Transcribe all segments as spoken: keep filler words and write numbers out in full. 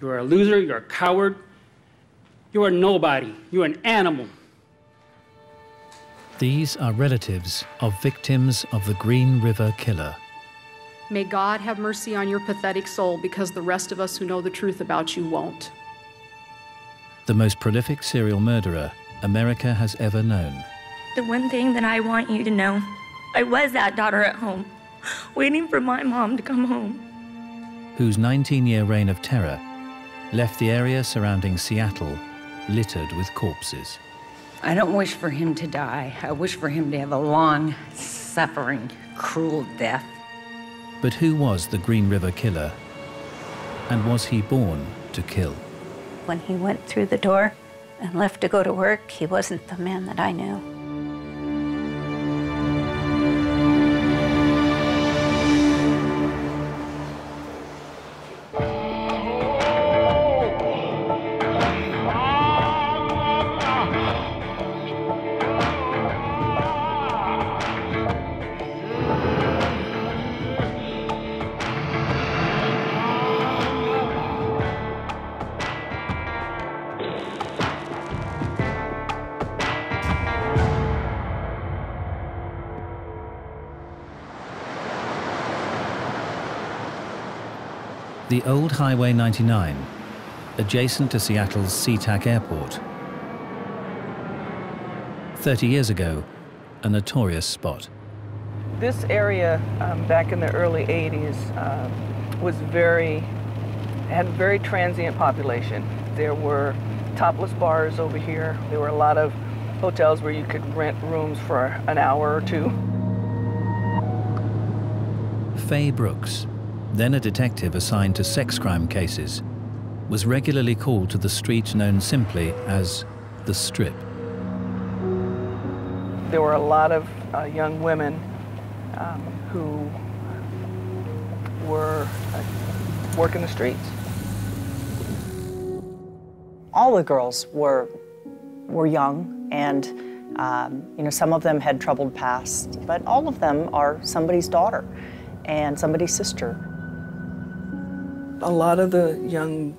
You are a loser, you're a coward, you are nobody, you're an animal. These are relatives of victims of the Green River Killer. May God have mercy on your pathetic soul, because the rest of us who know the truth about you won't. The most prolific serial murderer America has ever known. The one thing that I want you to know, I was that daughter at home, waiting for my mom to come home. Whose nineteen-year reign of terror left the area surrounding Seattle littered with corpses. I don't wish for him to die. I wish for him to have a long, suffering, cruel death. But who was the Green River Killer? And was he born to kill? When he went through the door and left to go to work, he wasn't the man that I knew. The old Highway ninety-nine, adjacent to Seattle's SeaTac Airport. thirty years ago, a notorious spot. This area, um, back in the early eighties, um, was very, had a very transient population. There were topless bars over here. There were a lot of hotels where you could rent rooms for an hour or two. Faye Brooks, then a detective assigned to sex crime cases, was regularly called to the street known simply as the Strip. There were a lot of uh, young women um, who were uh, working the streets. All the girls were, were young, and um, you know, some of them had troubled pasts, but all of them are somebody's daughter and somebody's sister. A lot of the young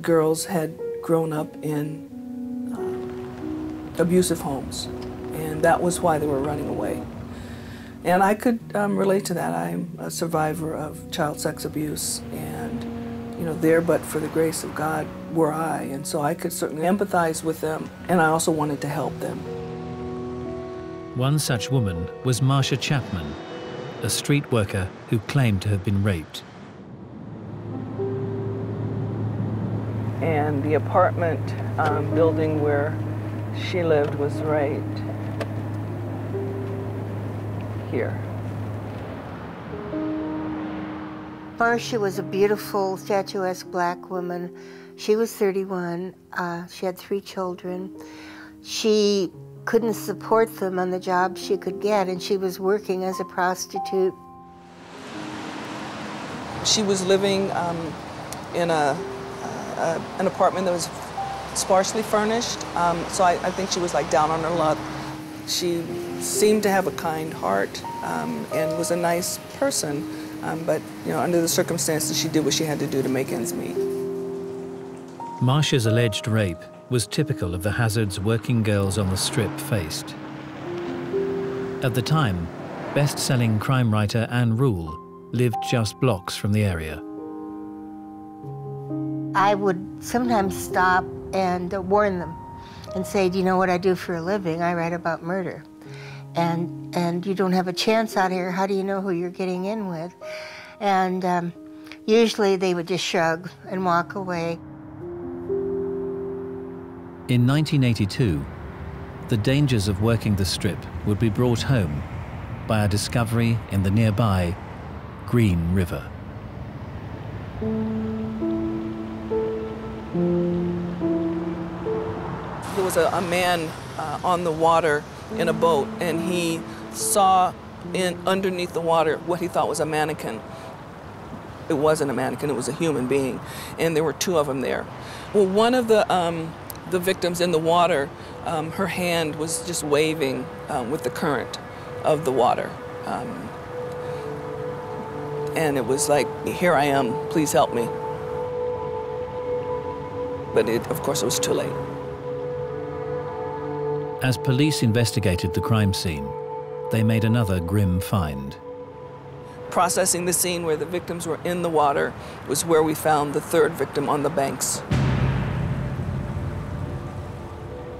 girls had grown up in uh, abusive homes, and that was why they were running away. And I could um, relate to that. I'm a survivor of child sex abuse, and you know, there but for the grace of God were I, and so I could certainly empathize with them, and I also wanted to help them. One such woman was Marcia Chapman, a street worker who claimed to have been raped. And the apartment um, building where she lived was right here. First, she was a beautiful, statuesque black woman. She was thirty-one. Uh, she had three children. She couldn't support them on the job she could get, and she was working as a prostitute. She was living um, in a Uh, an apartment that was sparsely furnished, um, so I, I think she was like down on her luck. She seemed to have a kind heart um, and was a nice person, um, but you know, under the circumstances, she did what she had to do to make ends meet. Marcia's alleged rape was typical of the hazards working girls on the Strip faced. At the time, best-selling crime writer Ann Rule lived just blocks from the area. I would sometimes stop and warn them and say, do you know what I do for a living? I write about murder. And, and you don't have a chance out here. How do you know who you're getting in with? And um, usually they would just shrug and walk away. In nineteen eighty-two, the dangers of working the Strip would be brought home by a discovery in the nearby Green River. There was a, a man uh, on the water in a boat, and he saw in underneath the water what he thought was a mannequin. It wasn't a mannequin, it was a human being, and there were two of them there. Well, one of the, um, the victims in the water, um, her hand was just waving um, with the current of the water. Um, and it was like, here I am, please help me. But it, of course, it was too late. As police investigated the crime scene, they made another grim find. Processing the scene where the victims were in the water was where we found the third victim on the banks.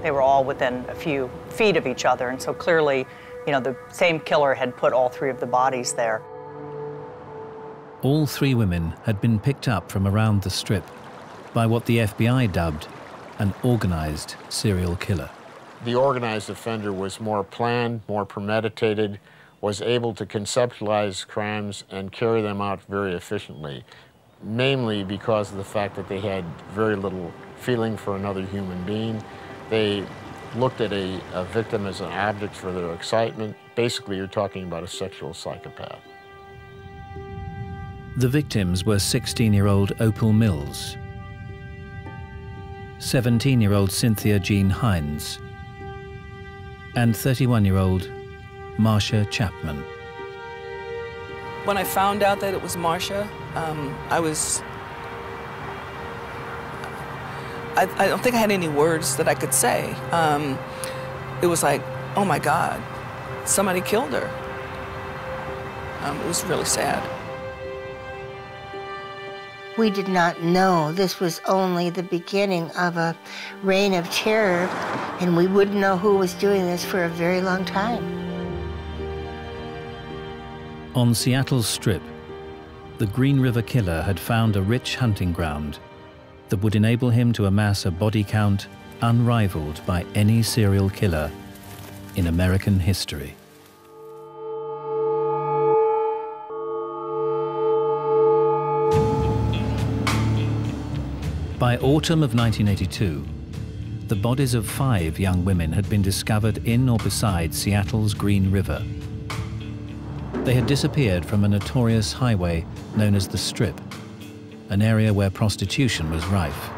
They were all within a few feet of each other, and so clearly, you know, the same killer had put all three of the bodies there. All three women had been picked up from around the strip by what the F B I dubbed an organized serial killer. The organized offender was more planned, more premeditated, was able to conceptualize crimes and carry them out very efficiently, mainly because of the fact that they had very little feeling for another human being. They looked at a, a victim as an object for their excitement. Basically, you're talking about a sexual psychopath. The victims were sixteen-year-old Opal Mills, seventeen-year-old Cynthia Jean Hines, and thirty-one-year-old Marcia Chapman. When I found out that it was Marcia, um, I was... I, I don't think I had any words that I could say. Um, it was like, oh my God, somebody killed her. Um, it was really sad. We did not know this was only the beginning of a reign of terror, and we wouldn't know who was doing this for a very long time. On Seattle's Strip, the Green River Killer had found a rich hunting ground that would enable him to amass a body count unrivaled by any serial killer in American history. By autumn of nineteen eighty-two, the bodies of five young women had been discovered in or beside Seattle's Green River. They had disappeared from a notorious highway known as the Strip, an area where prostitution was rife.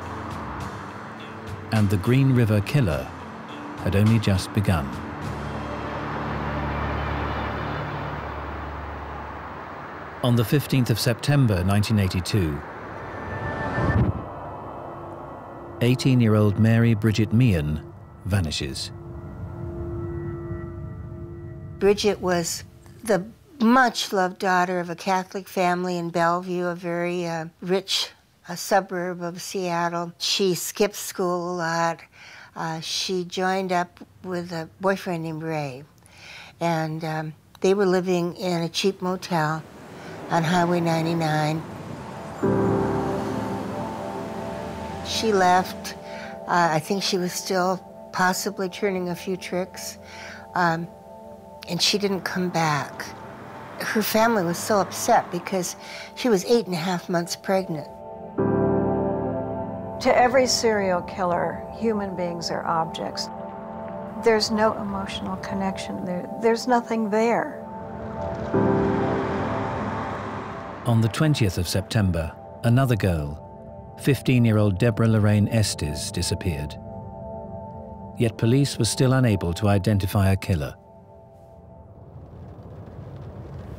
And the Green River Killer had only just begun. On the fifteenth of September, nineteen eighty-two, eighteen-year-old Mary Bridget Meehan vanishes. Bridget was the much-loved daughter of a Catholic family in Bellevue, a very uh, rich uh, suburb of Seattle. She skipped school a lot. Uh, she joined up with a boyfriend named Ray, and um, they were living in a cheap motel on Highway ninety-nine. She left. Uh, I think she was still possibly turning a few tricks, um, and she didn't come back. Her family was so upset because she was eight and a half months pregnant. To every serial killer, human beings are objects. There's no emotional connection there. There's nothing there. On the twentieth of September, another girl, fifteen-year-old Deborah Lorraine Estes, disappeared. Yet police were still unable to identify a killer.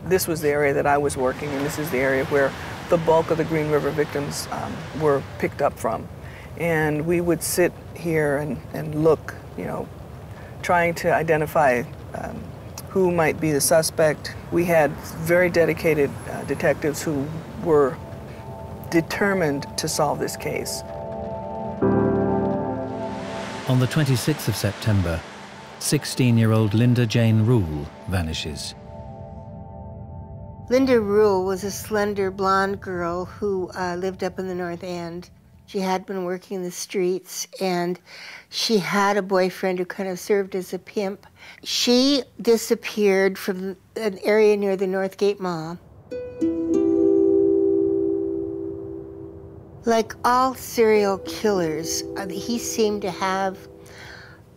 This was the area that I was working, and this is the area where the bulk of the Green River victims um, were picked up from. And we would sit here and, and look, you know, trying to identify um, who might be the suspect. We had very dedicated uh, detectives who were determined to solve this case. On the twenty-sixth of September, sixteen-year-old Linda Jane Rule vanishes. Linda Rule was a slender blonde girl who uh, lived up in the North End. She had been working the streets, and she had a boyfriend who kind of served as a pimp. She disappeared from an area near the Northgate Mall. Like all serial killers, he seemed to have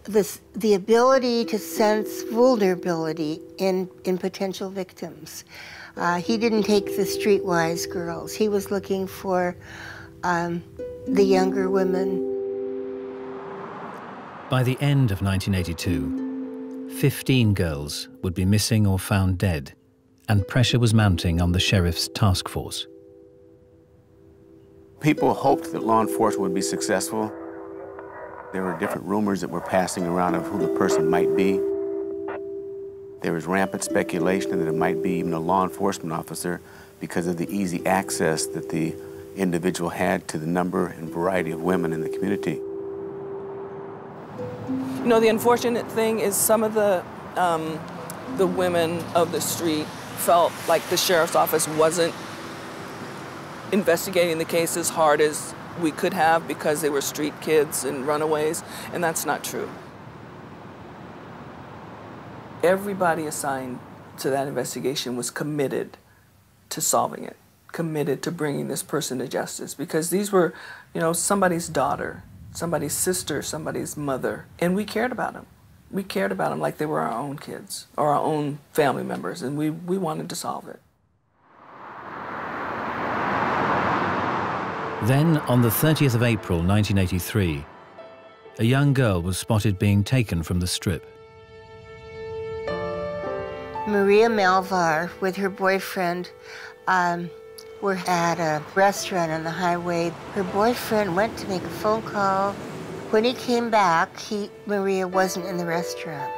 this, the ability to sense vulnerability in, in potential victims. Uh, he didn't take the streetwise girls. He was looking for um, the younger women. By the end of nineteen eighty-two, fifteen girls would be missing or found dead, and pressure was mounting on the sheriff's task force. People hoped that law enforcement would be successful. There were different rumors that were passing around of who the person might be. There was rampant speculation that it might be even a law enforcement officer because of the easy access that the individual had to the number and variety of women in the community. You know, the unfortunate thing is some of the, um, the women of the street felt like the sheriff's office wasn't investigating the case as hard as we could have because they were street kids and runaways, and that's not true. Everybody assigned to that investigation was committed to solving it, committed to bringing this person to justice, because these were, you know, somebody's daughter, somebody's sister, somebody's mother, and we cared about them. We cared about them like they were our own kids or our own family members, and we, we wanted to solve it. Then, on the thirtieth of April nineteen eighty-three, a young girl was spotted being taken from the Strip. Maria Malvar, with her boyfriend, um, were at a restaurant on the highway. Her boyfriend went to make a phone call. When he came back, he, Maria wasn't in the restaurant.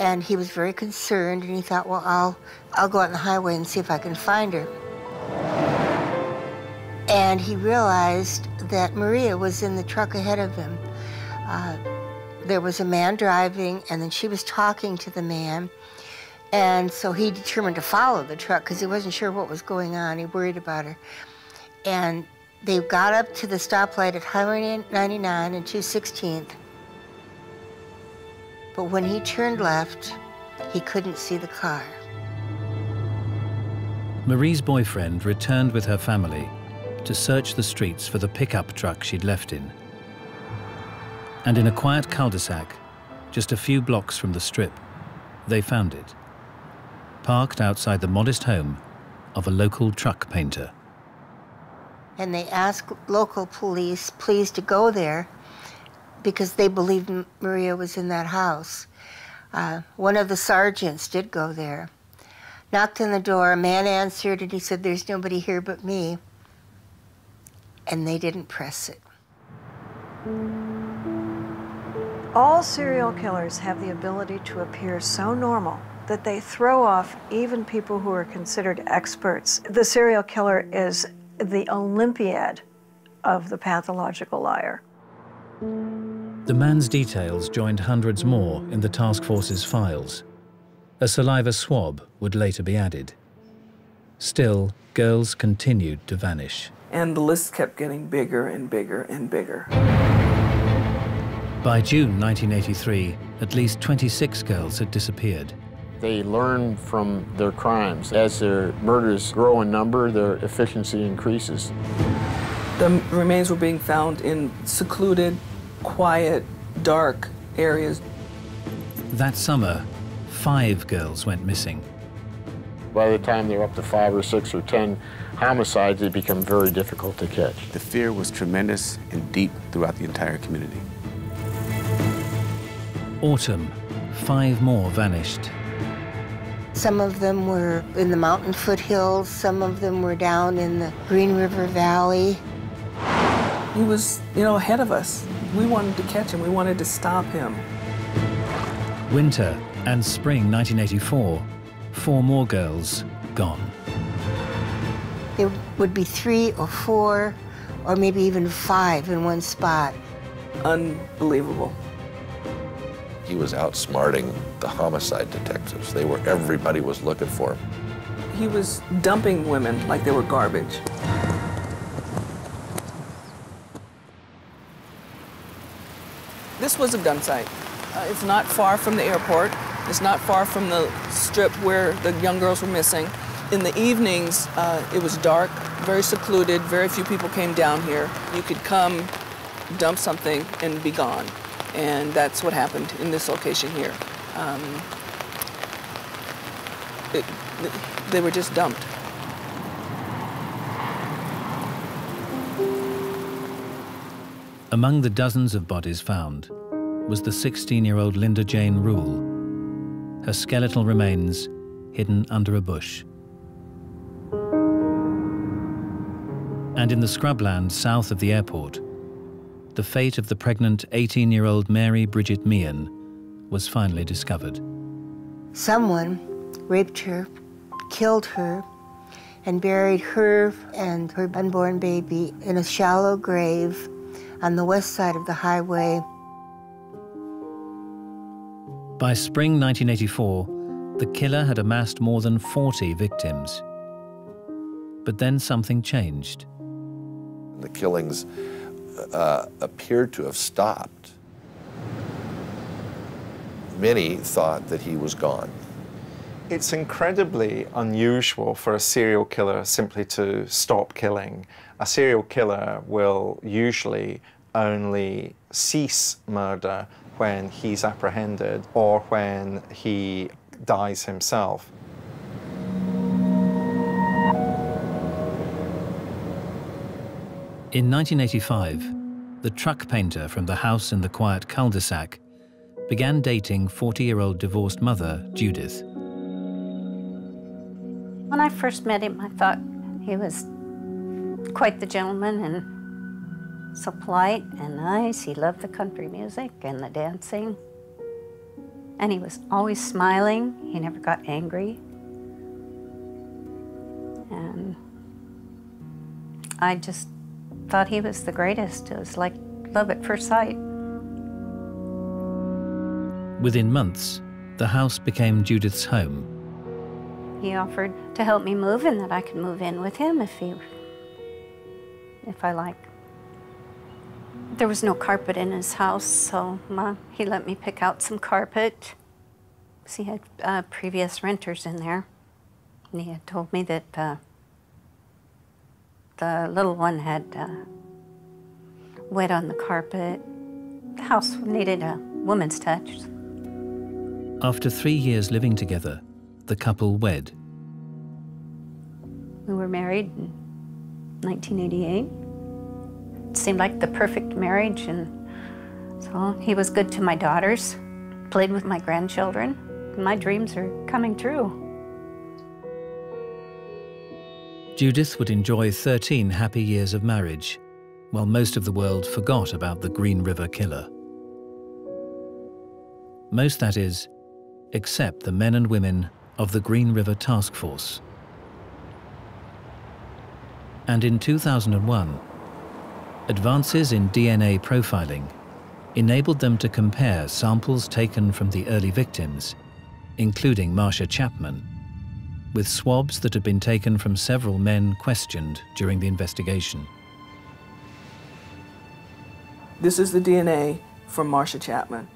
And he was very concerned, and he thought, well, I'll, I'll go out on the highway and see if I can find her. And he realized that Maria was in the truck ahead of him. Uh, there was a man driving, and then she was talking to the man. And so he determined to follow the truck because he wasn't sure what was going on. He worried about her. And they got up to the stoplight at Highway ninety-nine and two sixteenth. But when he turned left, he couldn't see the car. Marie's boyfriend returned with her family to search the streets for the pickup truck she'd left in. And in a quiet cul-de-sac, just a few blocks from the Strip, they found it, parked outside the modest home of a local truck painter. And they asked local police, please, to go there because they believed Maria was in that house. Uh, one of the sergeants did go there. Knocked on the door, a man answered, and he said, there's nobody here but me. And they didn't press it. All serial killers have the ability to appear so normal that they throw off even people who are considered experts. The serial killer is the Olympiad of the pathological liar. The man's details joined hundreds more in the task force's files. A saliva swab would later be added. Still, girls continued to vanish. And the list kept getting bigger and bigger and bigger. By June nineteen eighty-three, at least twenty-six girls had disappeared. They learn from their crimes. As their murders grow in number, their efficiency increases. The remains were being found in secluded, quiet, dark areas. That summer, five girls went missing. By the time they're up to five or six or ten homicides, they become very difficult to catch. The fear was tremendous and deep throughout the entire community. Autumn, five more vanished. Some of them were in the mountain foothills. Some of them were down in the Green River Valley. He was, you know, ahead of us. We wanted to catch him. We wanted to stop him. Winter and spring nineteen eighty-four. Four more girls gone. There would be three or four or maybe even five in one spot. Unbelievable. He was outsmarting the homicide detectives. They were, everybody was looking for him. He was dumping women like they were garbage. This was a gun site. Uh, it's not far from the airport. It's not far from the Strip where the young girls were missing. In the evenings, uh, it was dark, very secluded, very few people came down here. You could come, dump something, and be gone. And that's what happened in this location here. Um, it, they were just dumped. Among the dozens of bodies found was the sixteen-year-old Linda Jane Rule. Her skeletal remains hidden under a bush. and in the scrubland south of the airport, the fate of the pregnant eighteen-year-old Mary Bridget Meehan was finally discovered. Someone raped her, killed her, and buried her and her unborn baby in a shallow grave on the west side of the highway. By spring nineteen eighty-four, the killer had amassed more than forty victims. But then something changed. The killings uh, appeared to have stopped. Many thought that he was gone. It's incredibly unusual for a serial killer simply to stop killing. A serial killer will usually only cease murder when he's apprehended or when he dies himself. In nineteen eighty-five, the truck painter from the house in the quiet cul-de-sac began dating forty-year-old divorced mother, Judith. When I first met him, I thought he was quite the gentleman and so polite and nice. He loved the country music and the dancing. And he was always smiling. He never got angry. And I just thought he was the greatest. It was like love at first sight. Within months, the house became Judith's home. He offered to help me move and that I could move in with him if he, if I like. There was no carpet in his house, so Mom, he let me pick out some carpet. He had uh, previous renters in there, and he had told me that uh, the little one had uh, wet on the carpet. The house needed a woman's touch. After three years living together, the couple wed. We were married in nineteen eighty-eight. It seemed like the perfect marriage, and so he was good to my daughters, played with my grandchildren. My dreams are coming true. Judith would enjoy thirteen happy years of marriage, while most of the world forgot about the Green River Killer. Most, that is, except the men and women of the Green River Task Force. And in two thousand one, advances in D N A profiling enabled them to compare samples taken from the early victims, including Marcia Chapman, with swabs that had been taken from several men questioned during the investigation. This is the D N A from Marcia Chapman,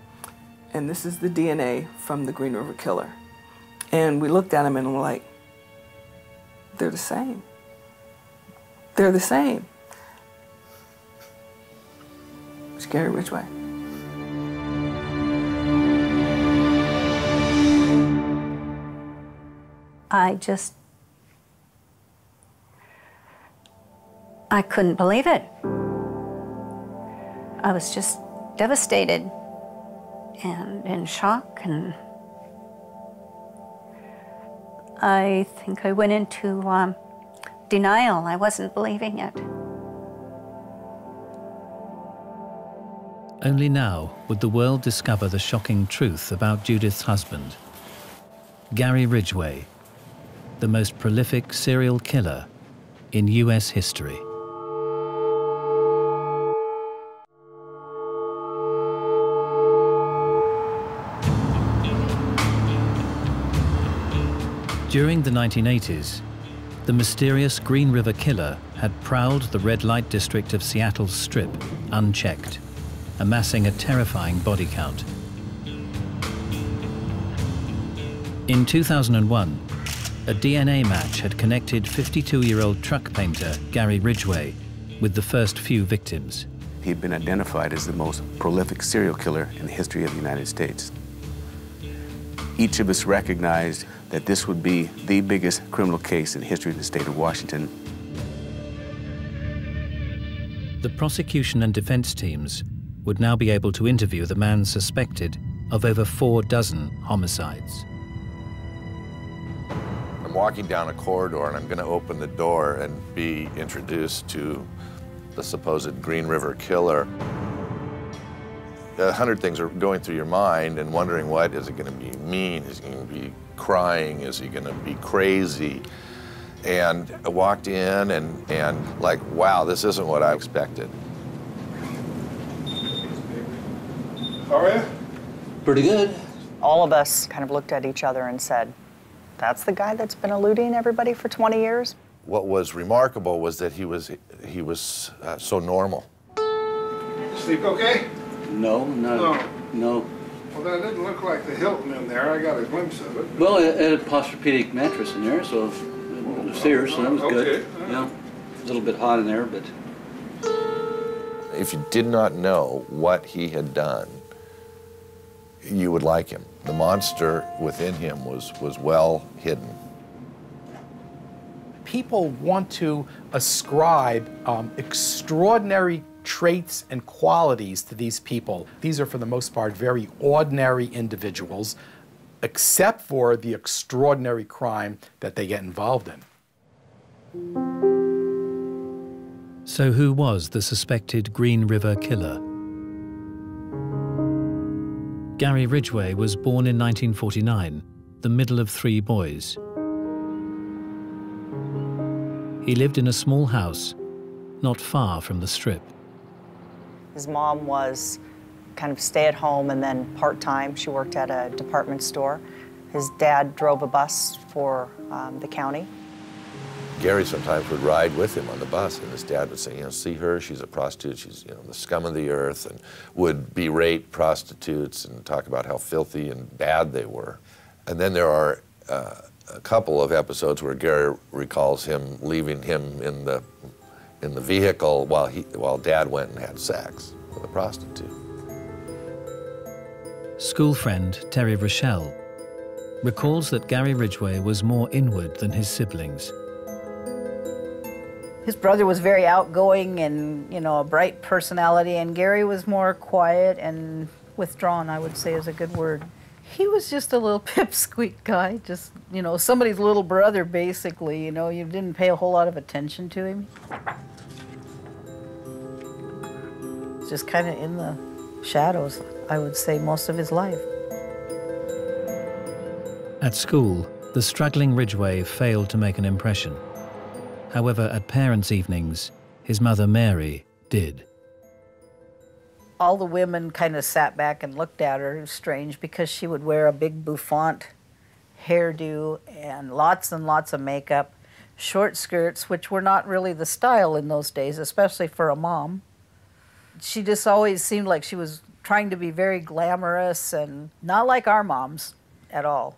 and this is the D N A from the Green River Killer. And we looked at them and we're like, they're the same. They're the same. It's Gary Ridgway. I just, I couldn't believe it. I was just devastated and in shock, and I think I went into um, denial. I wasn't believing it. Only now would the world discover the shocking truth about Judith's husband, Gary Ridgway, the most prolific serial killer in U S history. During the nineteen eighties, the mysterious Green River Killer had prowled the red light district of Seattle's Strip unchecked, amassing a terrifying body count. In two thousand one, a D N A match had connected fifty-two-year-old truck painter Gary Ridgway with the first few victims. He'd been identified as the most prolific serial killer in the history of the United States. Each of us recognized that this would be the biggest criminal case in the history of the state of Washington. The prosecution and defense teams would now be able to interview the man suspected of over four dozen homicides. I'm walking down a corridor and I'm going to open the door and be introduced to the supposed Green River Killer. A hundred things are going through your mind and wondering, what is it going to be? Mean? Is he going to be crying? Is he going to be crazy? And I walked in and and like, wow, this isn't what I expected. How are you? Pretty good. All of us kind of looked at each other and said, that's the guy that's been eluding everybody for twenty years? What was remarkable was that he was, he was uh, so normal. Sleep okay? No, not, no. no. Well, that didn't look like the Hilton in there. I got a glimpse of it. Well, it, it had a posturpedic mattress in there, so if, oh, Sears, oh, so that was okay. good. Right. Yeah, a little bit hot in there, but. If you did not know what he had done, you would like him. The monster within him was, was well hidden. People want to ascribe um, extraordinary traits and qualities to these people. These are, for the most part, very ordinary individuals, except for the extraordinary crime that they get involved in. So who was the suspected Green River Killer? Gary Ridgway was born in nineteen forty-nine, the middle of three boys. He lived in a small house, not far from the Strip. His mom was kind of stay at home and then part-time. She worked at a department store. His dad drove a bus for um, the county. Gary sometimes would ride with him on the bus, and his dad would say, you know, see her, she's a prostitute, she's, you know, the scum of the earth, and would berate prostitutes and talk about how filthy and bad they were. And then there are uh, a couple of episodes where Gary recalls him leaving him in the, in the vehicle while, he, while Dad went and had sex with a prostitute. School friend Terry Rochelle recalls that Gary Ridgway was more inward than his siblings. His brother was very outgoing and, you know, a bright personality, and Gary was more quiet and withdrawn, I would say, is a good word. He was just a little pipsqueak guy, just, you know, somebody's little brother, basically, you know. You didn't pay a whole lot of attention to him. Just kind of in the shadows, I would say, most of his life. At school, the struggling Ridgway failed to make an impression. However, at parents' evenings, his mother, Mary, did. All the women kind of sat back and looked at her. It was strange because she would wear a big bouffant hairdo and lots and lots of makeup, short skirts, which were not really the style in those days, especially for a mom. She just always seemed like she was trying to be very glamorous and not like our moms at all.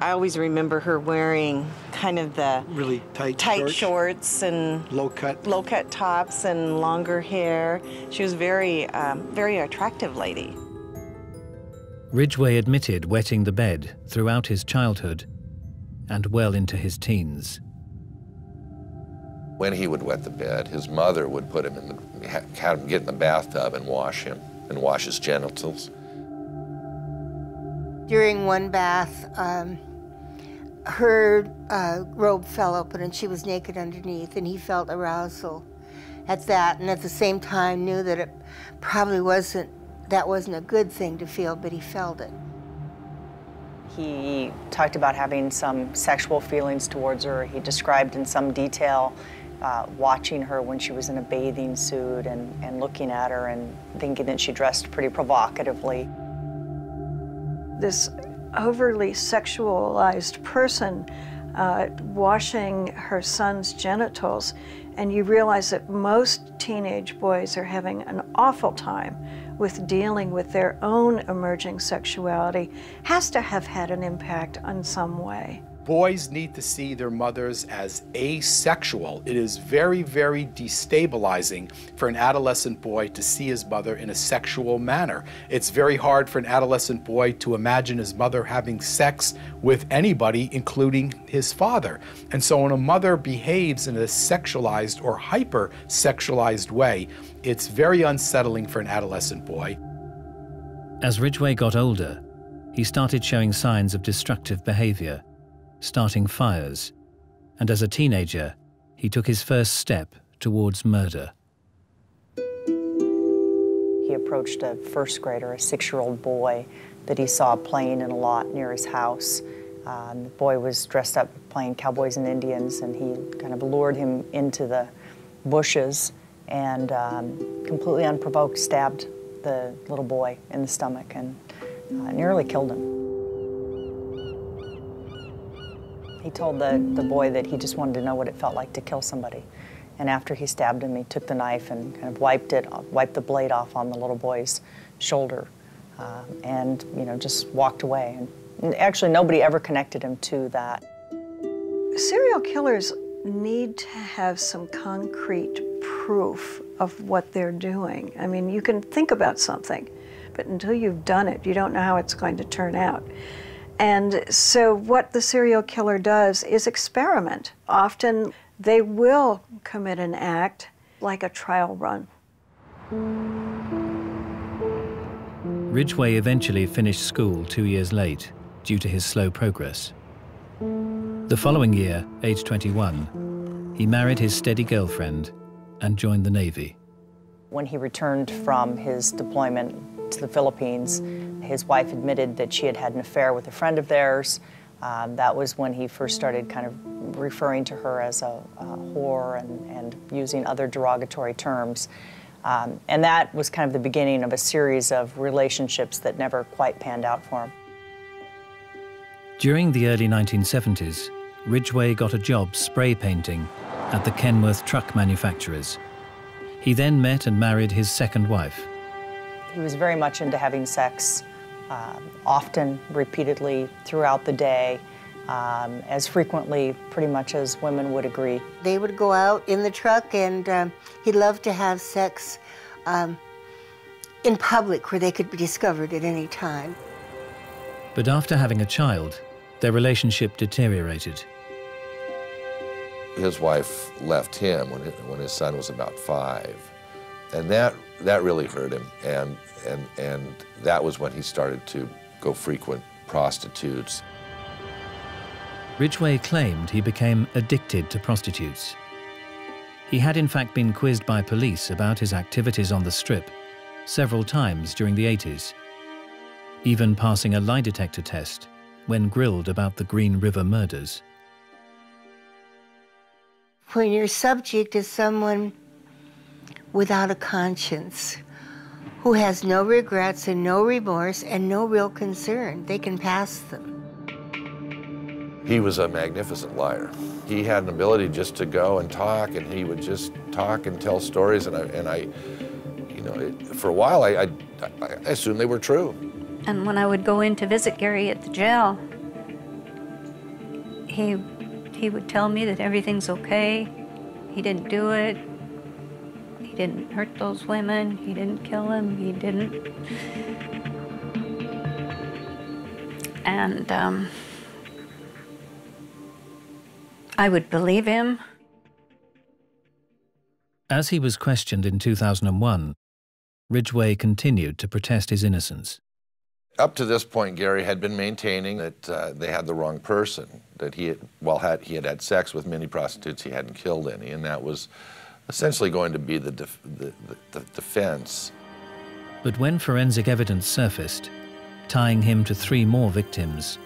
I always remember her wearing kind of the really tight, tight shorts. shorts and low cut low cut tops and longer hair. She was very um, very attractive lady. Ridgway admitted wetting the bed throughout his childhood and well into his teens. When he would wet the bed, his mother would put him in the, had him get in the bathtub and wash him and wash his genitals. During one bath, um, her uh, robe fell open and she was naked underneath, and he felt arousal at that, and at the same time knew that it probably wasn't, that wasn't a good thing to feel, but he felt it. He talked about having some sexual feelings towards her. He described in some detail uh, watching her when she was in a bathing suit and, and looking at her and thinking that she dressed pretty provocatively. This overly sexualized person uh, washing her son's genitals, and you realize that most teenage boys are having an awful time with dealing with their own emerging sexuality, has to have had an impact on some way. Boys need to see their mothers as asexual. It is very, very destabilizing for an adolescent boy to see his mother in a sexual manner. It's very hard for an adolescent boy to imagine his mother having sex with anybody, including his father. And so when a mother behaves in a sexualized or hyper-sexualized way, it's very unsettling for an adolescent boy. As Ridgway got older, he started showing signs of destructive behavior. starting fires, and as a teenager, he took his first step towards murder. He approached a first grader, a six-year-old boy, that he saw playing in a lot near his house. Um, the boy was dressed up playing cowboys and Indians, and he kind of lured him into the bushes and um, completely unprovoked stabbed the little boy in the stomach and uh, nearly killed him. He told the, the boy that he just wanted to know what it felt like to kill somebody. And after he stabbed him, he took the knife and kind of wiped it, wiped the blade off on the little boy's shoulder uh, and, you know, just walked away. And actually, nobody ever connected him to that. Serial killers need to have some concrete proof of what they're doing. I mean, you can think about something, but until you've done it, you don't know how it's going to turn out. And so what the serial killer does is experiment. Often they will commit an act like a trial run. Ridgway eventually finished school two years late due to his slow progress. The following year, age twenty-one, he married his steady girlfriend and joined the Navy. When he returned from his deployment to the Philippines, his wife admitted that she had had an affair with a friend of theirs. Um, that was when he first started kind of referring to her as a, a whore and, and using other derogatory terms. Um, and that was kind of the beginning of a series of relationships that never quite panned out for him. During the early nineteen seventies, Ridgway got a job spray painting at the Kenworth truck manufacturers. He then met and married his second wife. He was very much into having sex, um, often, repeatedly, throughout the day, um, as frequently, pretty much as women would agree. They would go out in the truck, and um, he loved to have sex um, in public, where they could be discovered at any time. But after having a child, their relationship deteriorated. His wife left him when, when his son was about five, and that that really hurt him, and, and, and that was when he started to go frequent prostitutes. Ridgway claimed he became addicted to prostitutes. He had in fact been quizzed by police about his activities on the Strip several times during the eighties, even passing a lie detector test when grilled about the Green River murders. When you're subject to someone without a conscience, who has no regrets and no remorse and no real concern, they can pass them. He was a magnificent liar. He had an ability just to go and talk, and he would just talk and tell stories, and I, and I you know, it, for a while I, I, I assumed they were true. And when I would go in to visit Gary at the jail, he, he would tell me that everything's okay, he didn't do it, he didn't hurt those women, he didn't kill him, he didn't. And um, I would believe him. As he was questioned in two thousand one, Ridgway continued to protest his innocence. Up to this point, Gary had been maintaining that uh, they had the wrong person, that he had, well, had, he had had sex with many prostitutes, he hadn't killed any, and that was essentially going to be the, def the, the, the defense. But when forensic evidence surfaced, tying him to three more victims,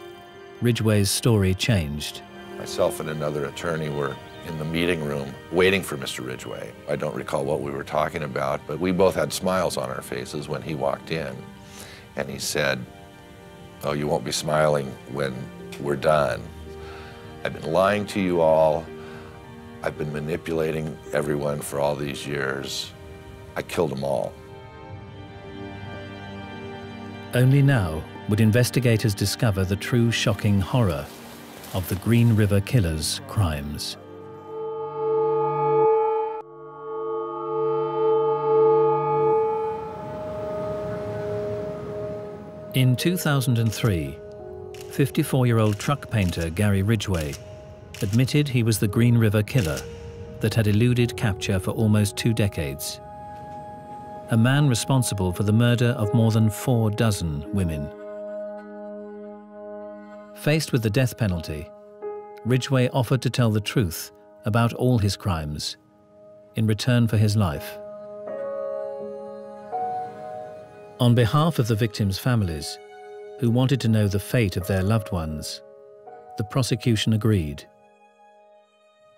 Ridgway's story changed. Myself and another attorney were in the meeting room waiting for Mister Ridgway. I don't recall what we were talking about, but we both had smiles on our faces when he walked in. And he said, "Oh, you won't be smiling when we're done. I've been lying to you all. I've been manipulating everyone for all these years. I killed them all." Only now would investigators discover the true shocking horror of the Green River Killer's crimes. In two thousand three, fifty-four-year-old truck painter Gary Ridgway admitted he was the Green River Killer that had eluded capture for almost two decades. A man responsible for the murder of more than four dozen women. Faced with the death penalty, Ridgway offered to tell the truth about all his crimes in return for his life. On behalf of the victims' families, who wanted to know the fate of their loved ones, the prosecution agreed.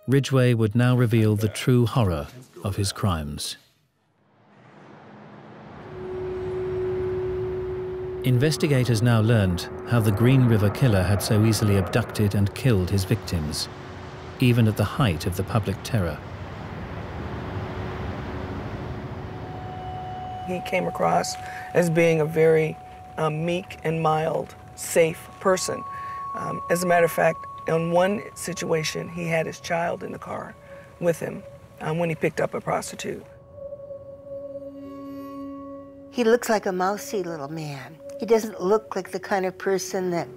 Ridgway would now reveal the true horror of his crimes. Investigators now learned how the Green River Killer had so easily abducted and killed his victims, even at the height of the public terror. He came across as being a very um, meek and mild, safe person. Um, as a matter of fact, in one situation, he had his child in the car with him um, when he picked up a prostitute. He looks like a mousy little man. He doesn't look like the kind of person that,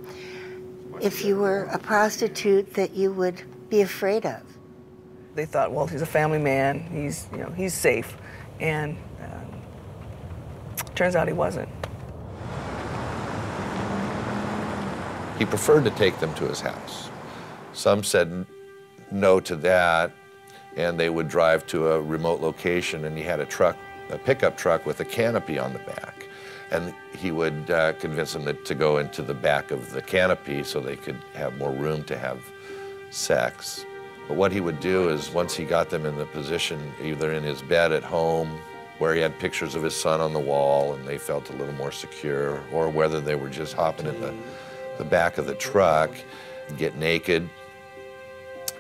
if you were a prostitute, that you would be afraid of. They thought, well, he's a family man. He's, you know, he's safe. And um, turns out he wasn't. He preferred to take them to his house. Some said no to that, and they would drive to a remote location, and he had a truck, a pickup truck with a canopy on the back. And he would uh, convince them that to go into the back of the canopy so they could have more room to have sex. But what he would do is once he got them in the position, either in his bed at home, where he had pictures of his son on the wall and they felt a little more secure, or whether they were just hopping in the the back of the truck, get naked,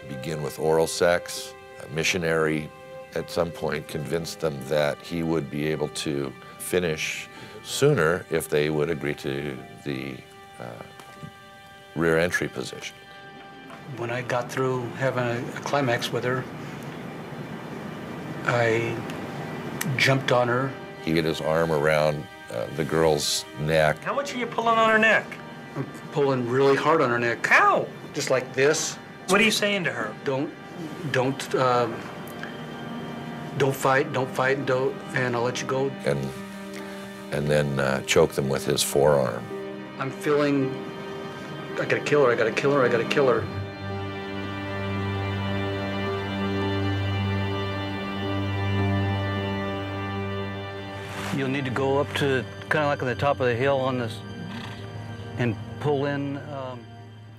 begin with oral sex. A missionary at some point convinced them that he would be able to finish sooner if they would agree to the uh, rear entry position. When I got through having a, a climax with her, I jumped on her. He had his arm around uh, the girl's neck. How much are you pulling on her neck? I'm pulling really hard on her neck. How? Just like this. What are you saying to her? Don't, don't, uh, don't fight, don't fight, don't, and I'll let you go. And, and then uh, choke them with his forearm. I'm feeling, I gotta kill her, I gotta kill her, I gotta kill her. You'll need to go up to kind of like the top of the hill on this and pull in. Um...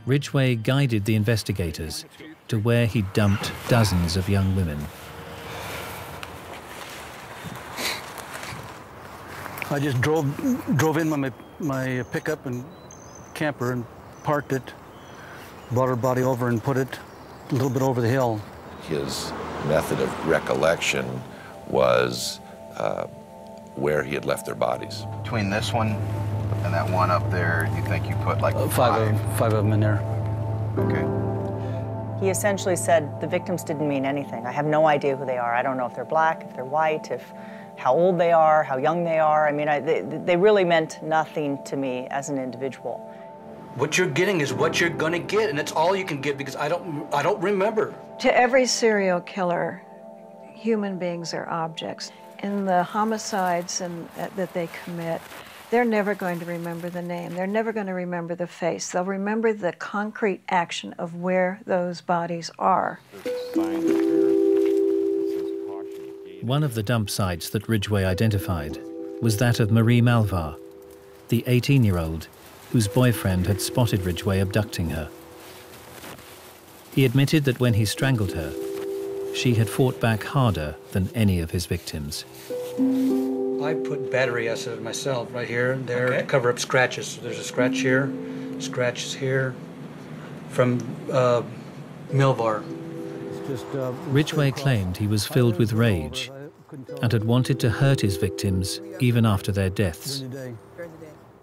Ridgway guided the investigators to where he dumped dozens of young women. I just drove drove in my my pickup and camper and parked it, brought her body over and put it a little bit over the hill. His method of recollection was uh, where he had left their bodies. Between this one and that one up there, you think you put like uh, five? Five, five of them in there. Okay. He essentially said, the victims didn't mean anything. I have no idea who they are. I don't know if they're black, if they're white, if how old they are, how young they are. I mean, I, they, they really meant nothing to me as an individual. What you're getting is what you're gonna get, and it's all you can get because I don't, I don't remember. To every serial killer, human beings are objects. In the homicides and, uh, that they commit, they're never going to remember the name. They're never going to remember the face. They'll remember the concrete action of where those bodies are. One of the dump sites that Ridgway identified was that of Marie Malvar, the eighteen-year-old whose boyfriend had spotted Ridgway abducting her. He admitted that when he strangled her, she had fought back harder than any of his victims. I put battery acid myself right here and there okay. to cover up scratches. So there's a scratch here, scratches here from uh, Malvar. Just, uh, Ridgway claimed he was filled with rage and had wanted to hurt his victims even after their deaths.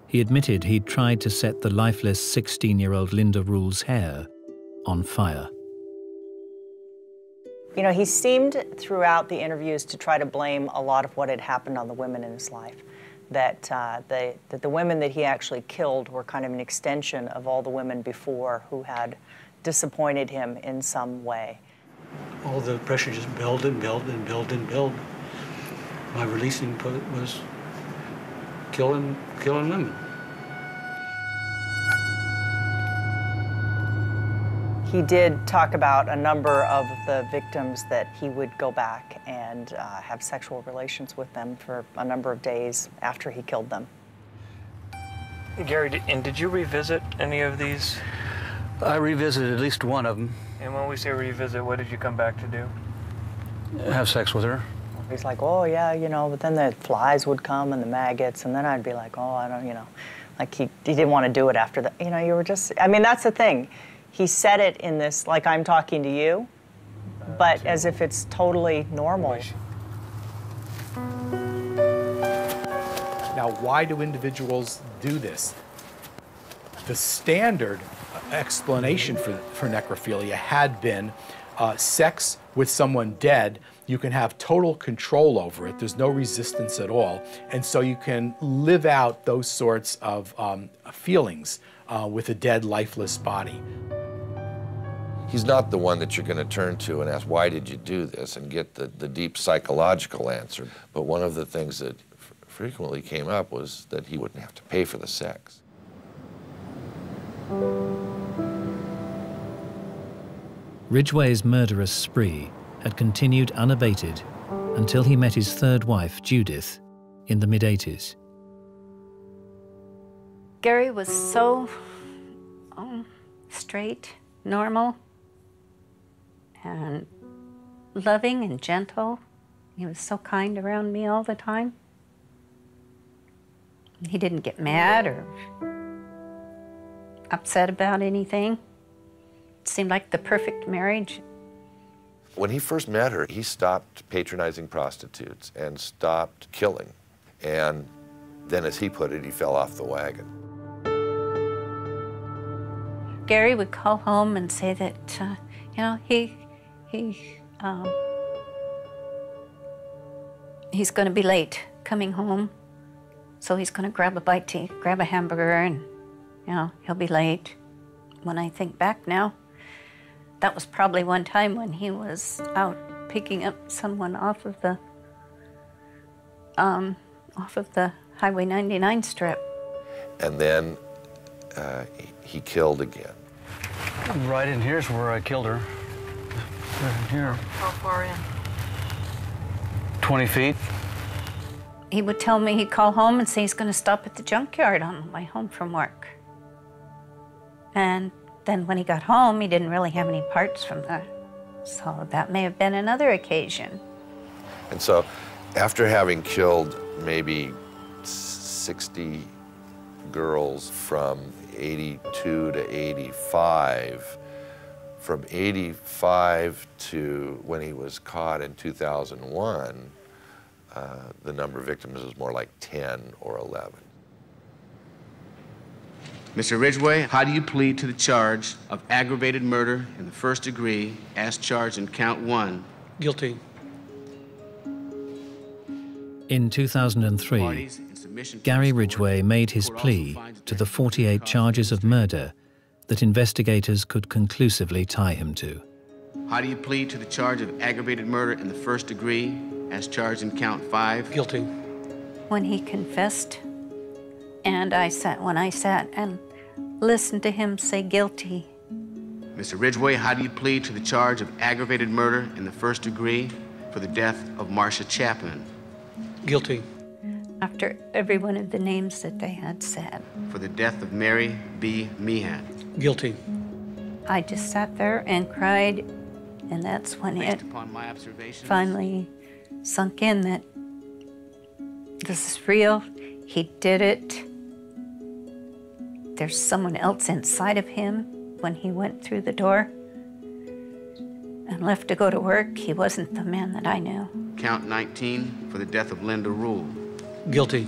He admitted he'd tried to set the lifeless sixteen-year-old Linda Rule's hair on fire. You know, he seemed throughout the interviews to try to blame a lot of what had happened on the women in his life, that, uh, the, that the women that he actually killed were kind of an extension of all the women before who had disappointed him in some way. All the pressure just built and built and built and built. My releasing put was killing, killing women. he did talk about a number of the victims that he would go back and uh, have sexual relations with them for a number of days after he killed them. Gary, and did you revisit any of these? I revisited at least one of them. And when we say revisit, what did you come back to do? Have sex with her. He's like, oh, yeah, you know, but then the flies would come and the maggots, and then I'd be like, oh, I don't, you know. Like, he, he didn't want to do it after that. You know, you were just, I mean, that's the thing. He said it in this, like, I'm talking to you, but uh, to as if it's totally normal. Wish. Now, why do individuals do this? The standard explanation for, for necrophilia had been uh, sex with someone dead. You can have total control over it. There's no resistance at all. And so you can live out those sorts of um, feelings uh, with a dead, lifeless body. He's not the one that you're going to turn to and ask, why did you do this, and get the, the deep psychological answer. But one of the things that f frequently came up was that he wouldn't have to pay for the sex. Ridgway's murderous spree had continued unabated until he met his third wife, Judith, in the mid eighties. Gary was so um, straight, normal, and loving and gentle. He was so kind around me all the time. He didn't get mad or upset about anything. It seemed like the perfect marriage. When he first met her, he stopped patronizing prostitutes and stopped killing. And then, as he put it, he fell off the wagon. Gary would call home and say that, uh, you know, he, he, um, he's going to be late coming home. So he's going to grab a bite to eat, grab a hamburger, and, you know, he'll be late. When I think back now, that was probably one time when he was out picking up someone off of the um, off of the Highway ninety-nine strip. And then uh, he killed again. Right in here's where I killed her. Right in here. How far in? Twenty feet. He would tell me he'd call home and say he's going to stop at the junkyard on the way home from work. And then when he got home, he didn't really have any parts from that. So that may have been another occasion. And so after having killed maybe sixty girls from eighty-two to eighty-five, from eighty-five to when he was caught in two thousand one, uh, the number of victims was more like ten or eleven. Mister Ridgway, how do you plead to the charge of aggravated murder in the first degree as charged in count one? Guilty. In two thousand three, Gary Ridgway made his plea to the forty-eight charges of murder that investigators could conclusively tie him to. How do you plead to the charge of aggravated murder in the first degree as charged in count five? Guilty. When he confessed, and I sat, when I sat and listened to him say guilty. Mister Ridgway, how do you plead to the charge of aggravated murder in the first degree for the death of Marcia Chapman? Guilty. After every one of the names that they had said. For the death of Mary B. Meehan? Guilty. I just sat there and cried, and that's when Based it upon my observations, finally sunk in that this is real. He did it. There's someone else inside of him. When he went through the door and left to go to work, he wasn't the man that I knew. Count nineteen for the death of Linda Rule. Guilty.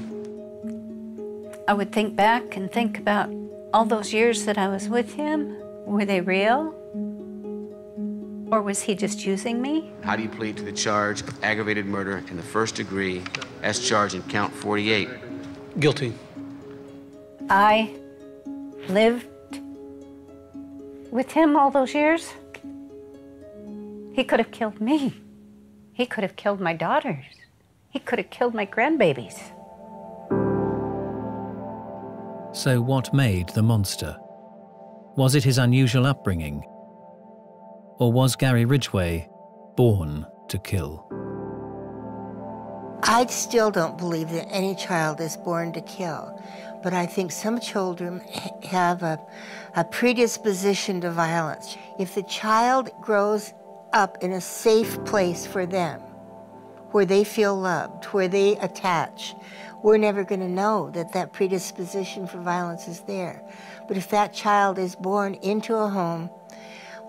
I would think back and think about all those years that I was with him. Were they real? Or was he just using me? How do you plead to the charge of aggravated murder in the first degree as charged in count forty-eight? Guilty. I lived with him all those years. He could have killed me. He could have killed my daughters. He could have killed my grandbabies. So what made the monster? Was it his unusual upbringing? Or was Gary Ridgway born to kill? I still don't believe that any child is born to kill, but I think some children have a, a predisposition to violence. If the child grows up in a safe place for them, where they feel loved, where they attach, we're never going to know that that predisposition for violence is there. But if that child is born into a home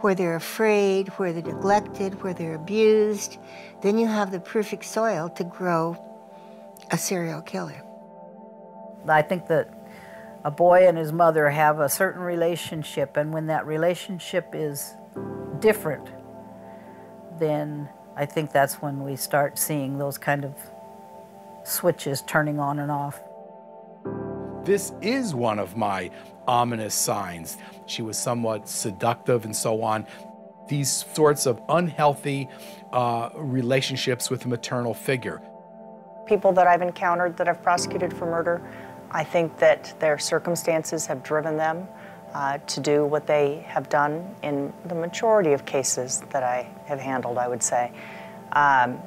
where they're afraid, where they're neglected, where they're abused, then you have the perfect soil to grow a serial killer. I think that a boy and his mother have a certain relationship, and when that relationship is different, then I think that's when we start seeing those kind of switches turning on and off. This is one of my ominous signs. She was somewhat seductive and so on. These sorts of unhealthy uh, relationships with a maternal figure. People that I've encountered that I've prosecuted for murder, I think that their circumstances have driven them uh, to do what they have done in the majority of cases that I have handled, I would say. Um,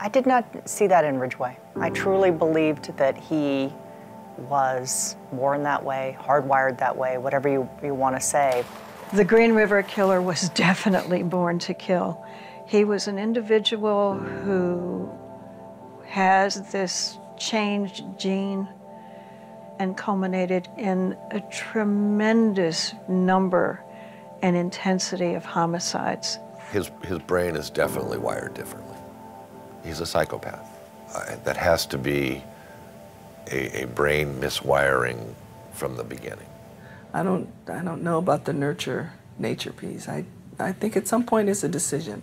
I did not see that in Ridgway. I truly believed that he was born that way, hardwired that way, whatever you, you want to say. The Green River Killer was definitely born to kill. He was an individual who has this changed gene and culminated in a tremendous number and intensity of homicides. His, his brain is definitely wired differently. He's a psychopath. Uh, that has to be A, a brain miswiring from the beginning. I don't, I don't know about the nurture nature piece. I, I think at some point it's a decision.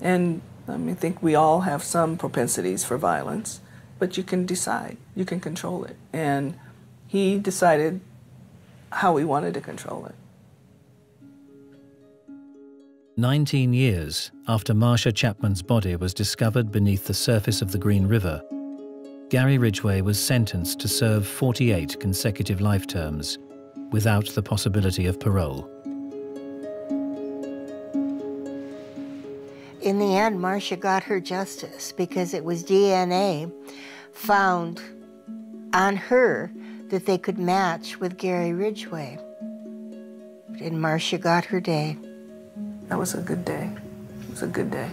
And I mean, I think we all have some propensities for violence, but you can decide, you can control it. And he decided how he wanted to control it. nineteen years after Marcia Chapman's body was discovered beneath the surface of the Green River, Gary Ridgway was sentenced to serve forty-eight consecutive life terms without the possibility of parole. In the end, Marcia got her justice because it was D N A found on her that they could match with Gary Ridgway. And Marcia got her day. That was a good day. It was a good day.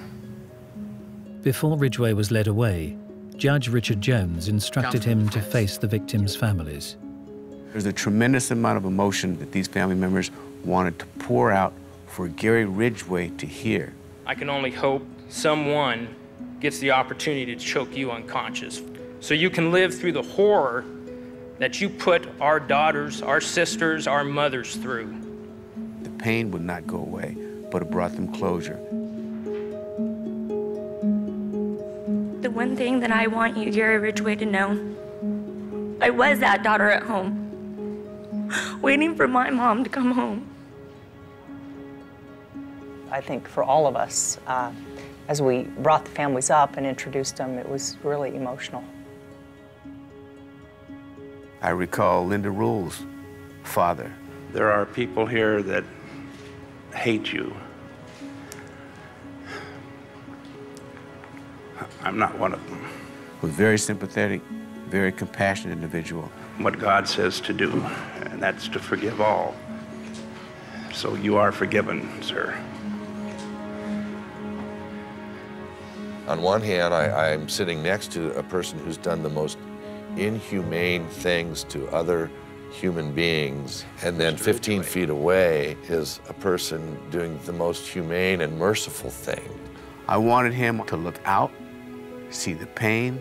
Before Ridgway was led away, Judge Richard Jones instructed him to face the victims' families. There's a tremendous amount of emotion that these family members wanted to pour out for Gary Ridgway to hear. I can only hope someone gets the opportunity to choke you unconscious so you can live through the horror that you put our daughters, our sisters, our mothers through. The pain would not go away, but it brought them closure. The one thing that I want you, Gary Ridgway, to know, I was that daughter at home, waiting for my mom to come home. I think for all of us, uh, as we brought the families up and introduced them, it was really emotional. I recall Linda Rule's father. There are people here that hate you. I'm not one of them. He was very sympathetic, very compassionate individual. What God says to do, and that's to forgive all. So you are forgiven, sir. On one hand, I, I'm sitting next to a person who's done the most inhumane things to other human beings, and then fifteen feet away is a person doing the most humane and merciful thing. I wanted him to look out, see the pain,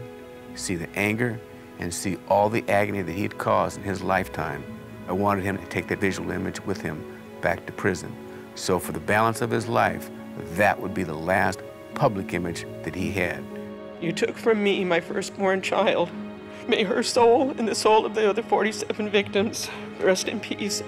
see the anger, and see all the agony that he'd caused in his lifetime. I wanted him to take that visual image with him back to prison. So for the balance of his life, that would be the last public image that he had. You took from me my firstborn child. May her soul and the soul of the other forty-seven victims rest in peace.